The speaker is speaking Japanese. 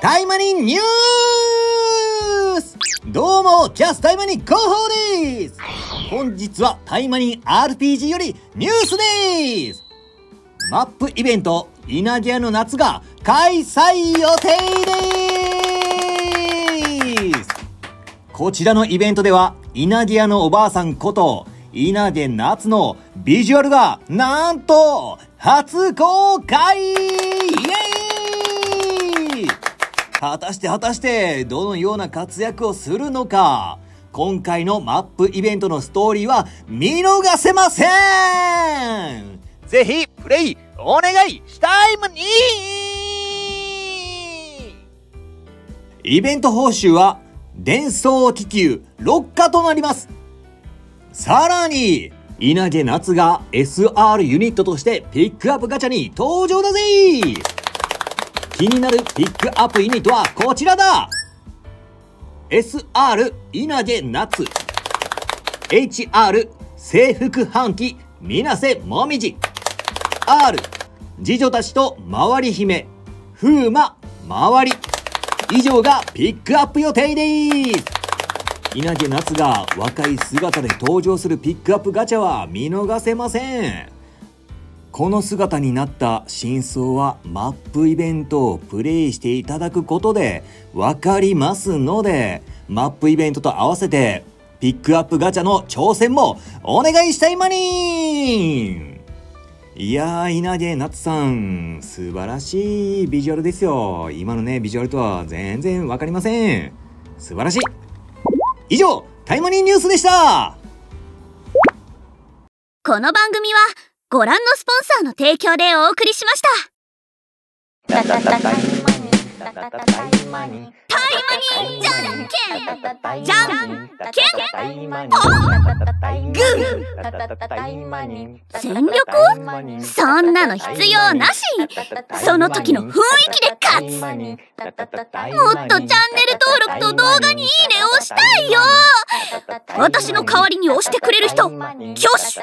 タイマニニュース。どうも、キャスタイマニ広報です。本日はタイマニ RPG よりニュースです。マップイベント稲毛屋の夏が開催予定です。こちらのイベントでは稲毛屋のおばあさんこと稲毛夏のビジュアルがなんと初公開。イエーイ。果たしてどのような活躍をするのか、今回のマップイベントのストーリーは見逃せません。ぜひプレイお願いしたいもに。イベント報酬は伝送気球6課となります。さらに稲毛夏が SR ユニットとしてピックアップガチャに登場だぜ。気になるピックアップユニットはこちらだ。 SR 稲毛夏、 HR 制服半旗水瀬もみじ、 R 次女たちと回り姫風魔回り、以上がピックアップ予定です。稲毛夏が若い姿で登場するピックアップガチャは見逃せません。この姿になった真相はマップイベントをプレイしていただくことで分かりますので、マップイベントと合わせてピックアップガチャの挑戦もお願いしたいマニー。いやー、稲毛夏さん素晴らしいビジュアルですよ。今のねビジュアルとは全然分かりません。素晴らしい。以上、タイマニニュースでした。この番組はご覧のスポンサーの提供でお送りしました。タイマニじゃんけん戦力？そんなの必要なし。その時の雰囲気で勝つ。もっとチャンネル登録と動画にいいねをしたいよ。私の代わりに押してくれる人挙手。